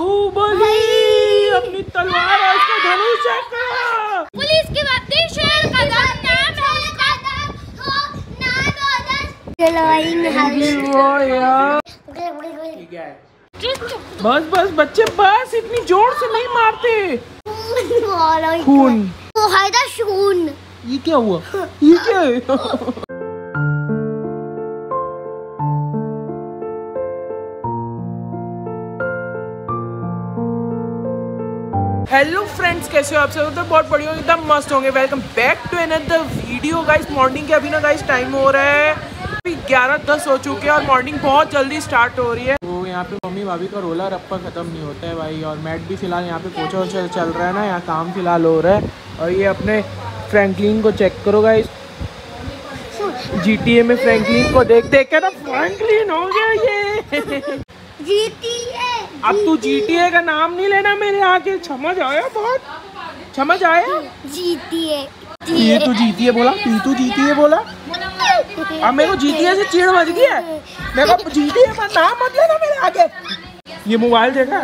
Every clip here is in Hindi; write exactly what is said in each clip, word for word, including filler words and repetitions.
बाहुबली अपनी तलवार और उसका धनुष चक्र। पुलिस की बातें शेर का नाम है, उसका नाम हो नाम है। बस बस बच्चे बस, इतनी जोर से नहीं मारते। खून खून ये क्या हुआ, ये क्या है? हेलो फ्रेंड्स, कैसे हो आप सब? तो बहुत बढ़िया, एकदम मस्त होंगे। Welcome back to another video guys. Morning के अभी ना गाइस टाइम हो रहा है, अभी ग्यारह दस हो चुके हैं और मॉर्निंग बहुत जल्दी स्टार्ट हो रही है। वो यहाँ पे मम्मी भाभी का रोला रप्पा ख़त्म नहीं होता है भाई। और मैट भी फिलहाल यहाँ पे पोछा वोछा चल रहा है ना, यहाँ काम फिलहाल हो रहा है। और ये अपने फ्रैंकलिन को चेक करो गाइस, जी टी ए में फ्रैंकलिन को देख देख कर फ्रैंकलिन हो गया ये। जीटीए, अब तू जीटीए का नाम नहीं लेना मेरे आगे, समझ आया? बहुत समझ आया। जीटीए ये तू जीटीए बोला, तू जीटीए बोला। अब मेरे को जीटीए से चिड़ मच गई है, मेरे को जीटीए का नाम मत लेना मेरे आगे। ये मोबाइल देखा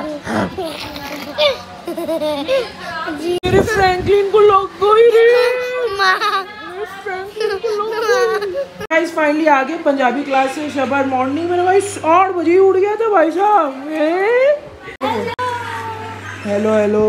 मेरे फ्रैंकलिन को लोग गाइस। फाइनली आगे पंजाबी क्लास से शबाद मॉर्निंग में भाई आठ बजे उठ गया था भाई साहब। हेलो हेलो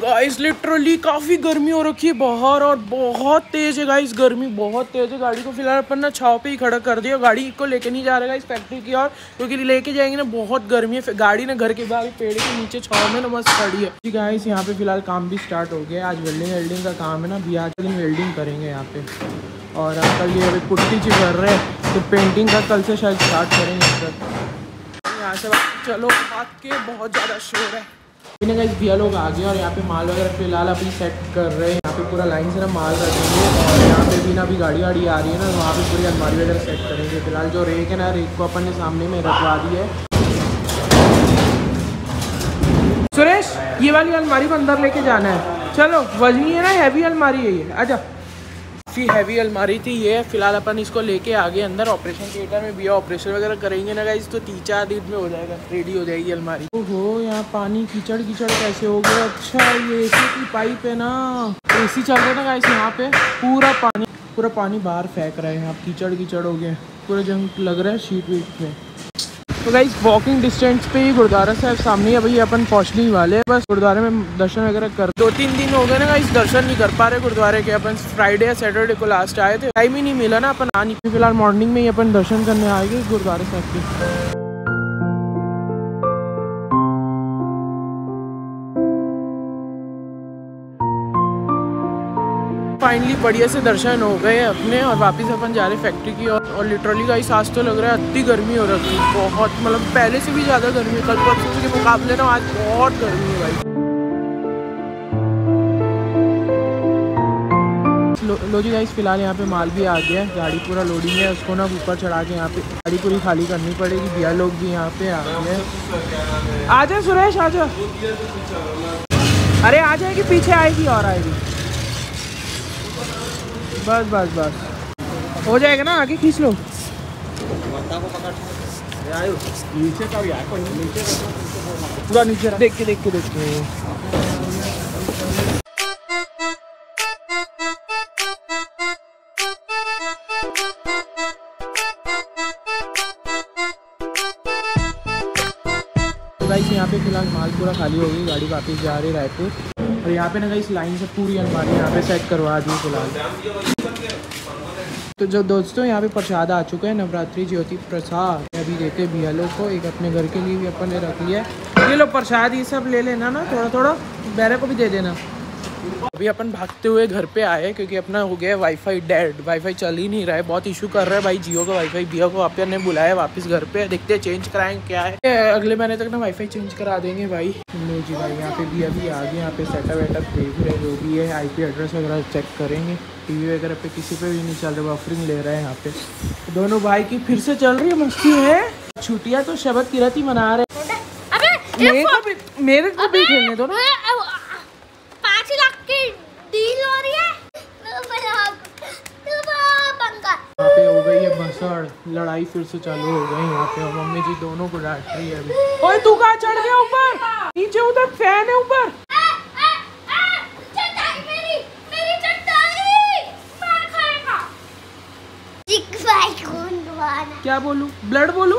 गाइस, लिटरली काफ़ी गर्मी हो रखी है बाहर और बहुत तेज़ है गाइस, गर्मी बहुत तेज़ है। गाड़ी को फिलहाल अपन ना छाव पे ही खड़ा कर दिया, गाड़ी को लेके नहीं जा रहा है इस फैक्ट्री की ओर, क्योंकि लेके जाएंगे ना बहुत गर्मी है। गाड़ी ना घर के बाहर पेड़ के नीचे छाव में ना मस्त खड़ी है जी। गाइस यहाँ पे फिलहाल काम भी स्टार्ट हो गया है, आज वेल्डिंग वेल्डिंग का काम है ना, अभी आज दिन वेल्डिंग करेंगे यहाँ पे। और कल ये अभी पुट्टी जी कर रहे हैं, तो पेंटिंग का कल से शायद स्टार्ट करेंगे सर। यहाँ से चलो, बात के बहुत ज़्यादा शोर है। मैंने कहा इस भैया लोग आ गए और यहाँ पे माल वगैरह फिलहाल अभी सेट कर रहे हैं। यहाँ पे पूरा लाइन से ना माल रखेंगे और यहाँ पे भी ना अभी गाड़ी वाड़ी आ रही है ना, वहाँ पे पूरी अलमारी वगैरह सेट करेंगे। फिलहाल जो रेक है ना, रेक को अपन ने सामने में रखवा दी है। सुरेश, ये वाली अलमारी को अंदर लेके जाना है, चलो। वजनी है ना, हैवी अलमारी है ये। अच्छा, काफ़ी हैवी अलमारी थी ये। फ़िलहाल अपन इसको लेके आगे अंदर ऑपरेशन थिएटर में भी ऑपरेशन वगैरह करेंगे ना गाइस, तो तीन चार दिन में हो जाएगा, रेडी हो जाएगी अलमारी। ओहो, यहाँ पानी कीचड़ कीचड़ कैसे हो गया? अच्छा, ये एसी की पाइप है ना, एसी चल रहा है ना गाइस, यहाँ पे पूरा पानी पूरा पानी बाहर फेंक रहे हैं आप। कीचड़ कीचड़ हो गया, पूरा जंग लग रहा है शीट वीट में। तो गाइस वॉकिंग डिस्टेंस पे ही गुरुद्वारा साहब सामने है भाई, अपन पहुँचने ही वाले हैं। बस गुरुद्वारे में दर्शन वगैरह कर, दो तीन दिन हो गए ना गाइस दर्शन नहीं कर पा रहे गुरुद्वारे के। अपन फ्राइडे या सैटरडे को लास्ट आए थे, टाइम ही नहीं मिला ना अपन आने। फिलहाल मॉर्निंग में ही अपन दर्शन करने आए गए गुरुद्वारे साहब के। फाइनली बढ़िया से दर्शन हो गए अपने और वापस अपन जा रहे फैक्ट्री की। और, और लिटरली गाइस आज तो लग रहा है अति गर्मी हो रही है बहुत, मतलब पहले से भी ज़्यादा गर्मी है। कल परसों के मुकाबले ना आज बहुत गर्मी है भाई। लो, लो जी गाइस, फिलहाल यहाँ पे माल भी आ गया है, गाड़ी पूरा लोडिंग है, उसको ना ऊपर चढ़ा के यहाँ पे गाड़ी पूरी खाली करनी पड़ेगी। भैया लोग भी यहाँ पे आ गए हैं। आ जा सुरेश, आ जा। अरे आ जाएगी, पीछे आएगी और आएगी। बस बस बस हो जाएगा ना, आगे खींच लो। नीचे का यार, नीचे पूरा नीचे देख के देख के देख के गाइस यहाँ पे फिलहाल माल पूरा खाली हो गई, गाड़ी वापस जा रही रायपुर। और यहाँ पे ना गाइस लाइन से पूरी अलमारी यहाँ पे सेट करवा दी फिलहाल। तो जो दोस्तों यहाँ पे प्रसाद आ चुका है, नवरात्रि ज्योति प्रसाद अभी देते हैं भैया लोग को, एक अपने घर के लिए भी अपन ने रख लिया है। ये लो प्रसाद, ये सब ले लेना ना, थोड़ा थोड़ा बैरे को भी दे देना। अभी अपन भागते हुए घर पे आए क्योंकि अपना हो गया वाईफाई डेड, वाईफाई चल ही नहीं रहा है, बहुत इशू कर रहा है भाई जियो का वाईफाई। भैया को अपन ने बुलाया वापस घर पे, देखते हैं चेंज कराएंगे क्या है, अगले महीने तक ना वाईफाई चेंज करा देंगे भाई। लो जी भाई यहाँ पे भी अभी आ गए, यहाँ पे सेटअप वेटअप देख रहे हैं जो भी है, आई पी एड्रेस वगैरह चेक करेंगे। टीवी वगैरह पे किसी पे भी नहीं चल रहा, बफरिंग ले रहा है यहाँ पे। दोनों भाई की फिर से चल रही है मस्ती है, छुट्टियाँ तो शबद की रात ही मना रहे। मेरे को भी मेरे को भी खेलने दो ना, डील हो रही है। यहाँ पे हो गई है बस कसर। लड़ाई फिर से चालू हो गई यहाँ पे और मम्मी जी दोनों को डांट रही है अभी। ओए तू कहाँ चढ़ गया ऊपर? नीचे उधर फैन है ऊपर। क्या बोलू? ब्लड बोलू?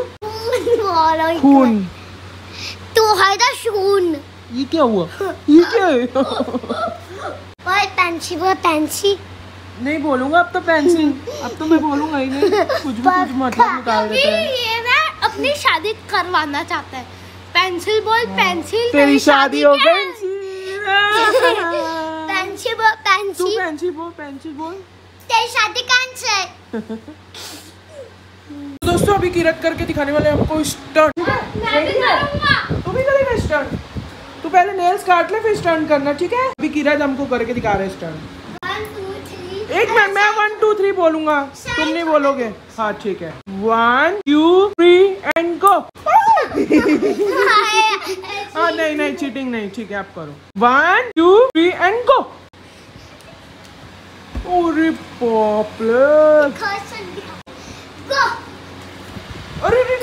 खून। तो है खून। ये क्या हुआ? ये क्या है? पेंसी वो पेंसी नहीं बोलूंगा अब तो पेंसी अब तो मैं बोलूंगा ही नहीं। कुछ भी कुछ मतलब निकाल देता है। ये मैं अपनी शादी करवाना चाहता है। पेंसिल बोल पेंसिल तेरी शादी हो पेंसिल। पेंसिल बोल पेंसिल तू पेंसिल बोल पेंसिल बोल तेरी शादी कैंसिल। दोस्तों अभी किरक करके दिखाने वाले हमको स्टंट। मैं भी करूंगा। तू भी करेगा स्टंट? तू पहले नेल्स काट ले फिर स्टंट करना ठीक है। अभी किरक हमको करके दिखा रहे स्टंट। एक मिनट मैं वन टू थ्री बोलूंगा तुम नहीं बोलोगे। हाँ ठीक है one two three and go. हाँ नहीं नहीं चीटिंग नहीं ठीक है आप करो one two three and go. अरे अरे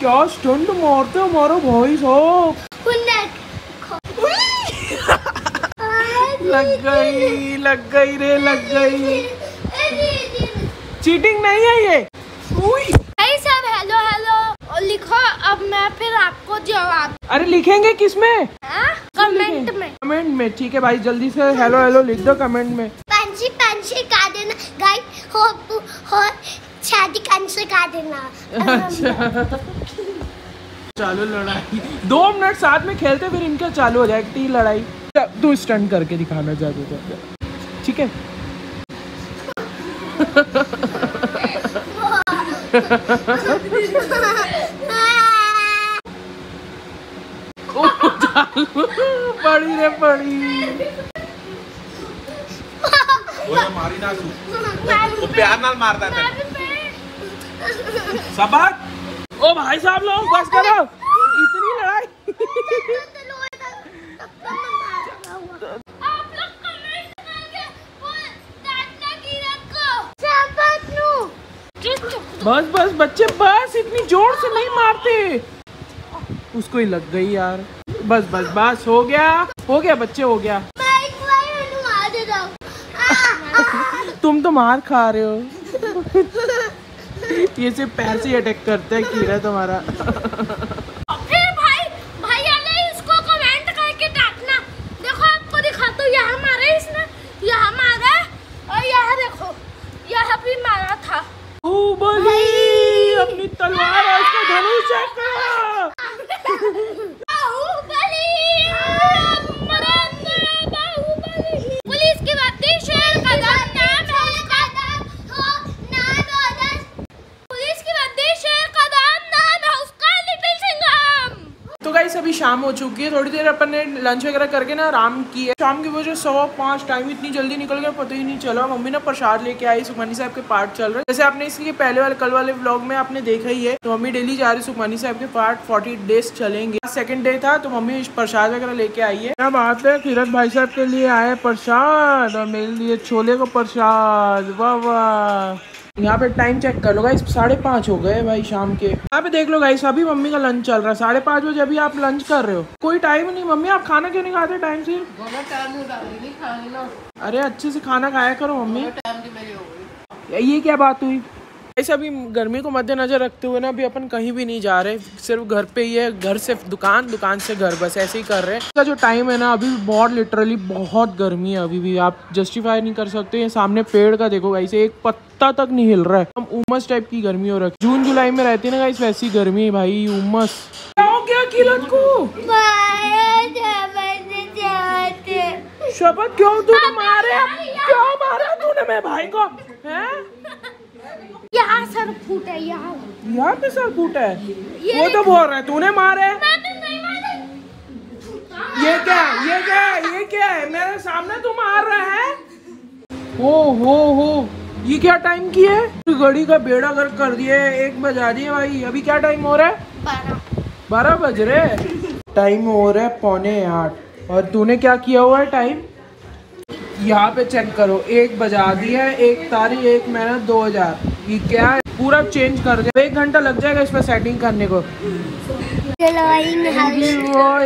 क्या स्टंट मारते हो मारो भाई साहब। लग गई लग गई रे लग गई। चीटिंग नहीं है ये। भाई साहब हेलो हेलो और लिखो अब मैं फिर आपको जवाब। अरे लिखेंगे किसमें? कमेंट में। कमेंट में ठीक है भाई जल्दी से हेलो हेलो लिख दो कमेंट में। पंछी पंछी का देना गाइस हो हो शादी कंसे का देना। अच्छा चालू लड़ाई दो मिनट साथ में खेलते फिर इनका चालू हो जाएगी लड़ाई। तू स्टंट करके दिखाना जादू जादू ठीक है। पड़ी रे पड़ी मारी ना तू प्यार नाल मारता है शबाद। ओ भाई साहब लोग बस करो इतनी लड़ाई। बस बस बच्चे बस इतनी जोर से नहीं मारते। उसको ही लग गई यार। बस बस बस हो गया हो गया बच्चे हो गया। तुम तो मार खा रहे हो। ये सिर्फ पैर से अटैक करता है कीड़ा तुम्हारा। अभी शाम हो चुकी है थोड़ी देर अपन ने लंच वगैरह करके ना आराम की है। शाम की वजह सवा पाँच टाइम इतनी जल्दी निकल गया पता ही नहीं चला। मम्मी ना प्रसाद लेके आई सुखमनी साहब के पाठ चल रहे हैं जैसे आपने इसलिए पहले वाले कल वाले व्लॉग में आपने देखा ही है। तो मम्मी डेली जा रही सुखमनी साहब के पाठ फोर्टी डेज चलेंगे। सेकंड डे था तो मम्मी प्रसाद वगैरह लेके आई है। क्या बात है किरत भाई साहब के लिए आया प्रसाद और मेरे लिए छोले का प्रसाद। वाह वाह। यहाँ पे टाइम चेक कर लो गाइस साढ़े पाँच हो गए भाई शाम के। यहाँ पे देख लो गाइस अभी मम्मी का लंच चल रहा है साढ़े पाँच बजे अभी आप लंच कर रहे हो। कोई टाइम नहीं मम्मी आप खाना क्यों नहीं खाते टाइम से? अरे अच्छे से खाना खाया करो मम्मी। ये क्या बात हुई? ऐसे अभी गर्मी को मद्देनजर रखते हुए ना अभी अपन कहीं भी नहीं जा रहे सिर्फ घर पे ही है। घर से दुकान दुकान से घर बस ऐसे ही कर रहे हैं। इसका जो टाइम है ना अभी बहुत लिटरली बहुत गर्मी है अभी भी आप जस्टिफाई नहीं कर सकते। ये सामने पेड़ का देखो गाइस एक पत्ता तक नहीं हिल रहा है। हम उमस टाइप की गर्मी हो रखी। जून जुलाई में रहती है ना गाइस वैसी गर्मी है भाई उमस। क्या हो गया किरत को? शपथ क्यों तूने मारा? क्यों मारा तूने मेरे भाई को? यहाँ सर फूटा है यहाँ यहाँ पे सर फूटा है। वो तो बोल रहा है तूने मारे। ये क्या ये क्या ये क्या है मेरे सामने तू मार रहा है? ओ हो हो ये क्या टाइम की है? घड़ी का बेड़ा गर्क कर दिया एक बजा दिए भाई। अभी क्या टाइम हो रहा है? बारह बारह बज रहे। टाइम हो रहा है पौने आठ और तूने क्या किया हुआ है टाइम? यहाँ पे चेक करो एक बजा दिया एक तारीख एक महीना दो हजार। ये क्या है? पूरा चेंज कर दिया। एक घंटा लग जाएगा इसमें सेटिंग करने को। वो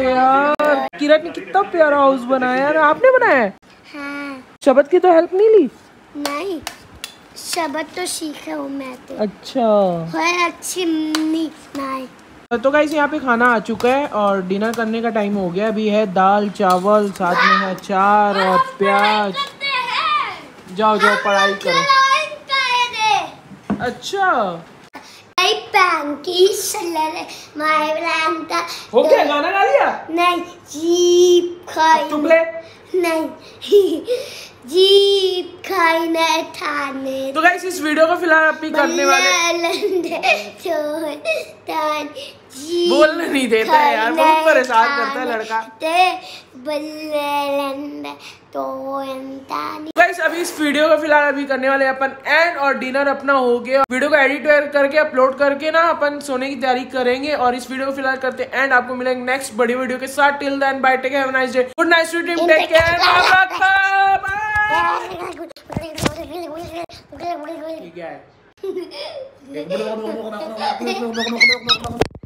यार किरण ने कितना प्यारा हाउस बनाया यार, आपने बनाया है? हाँ। शब्द की तो हेल्प नहीं ली? नहीं, शब्द तो सीखा हूँ मैं तो। अच्छा और अच्छी नहीं बनाई। तो गाइस यहाँ पे खाना आ चुका है और डिनर करने का टाइम हो गया। अभी है दाल चावल, साथ में है अचार और प्याज। जाओ जाओ पढ़ाई करो। अच्छा हो गया, गाना गा लिया? नहीं जीप खाई नहीं जीप खाई नहीं थाने। तो गाइस इस वीडियो को फिलहाल अपनी करने वाले बोलने नहीं देता है यार, बहुत परेशान करता है लड़का। तो गाइस अभी इस वीडियो को फिलहाल अभी करने वाले अपन एंड, और डिनर अपना हो गया। वीडियो को एडिट करके अपलोड करके ना अपन सोने की तैयारी करेंगे। और इस वीडियो को फिलहाल करते एंड, आपको मिलेंगे नेक्स्ट बड़ी वीडियो के साथ। Till then bye, take have a nice day, good night dream, take care. ठीक है।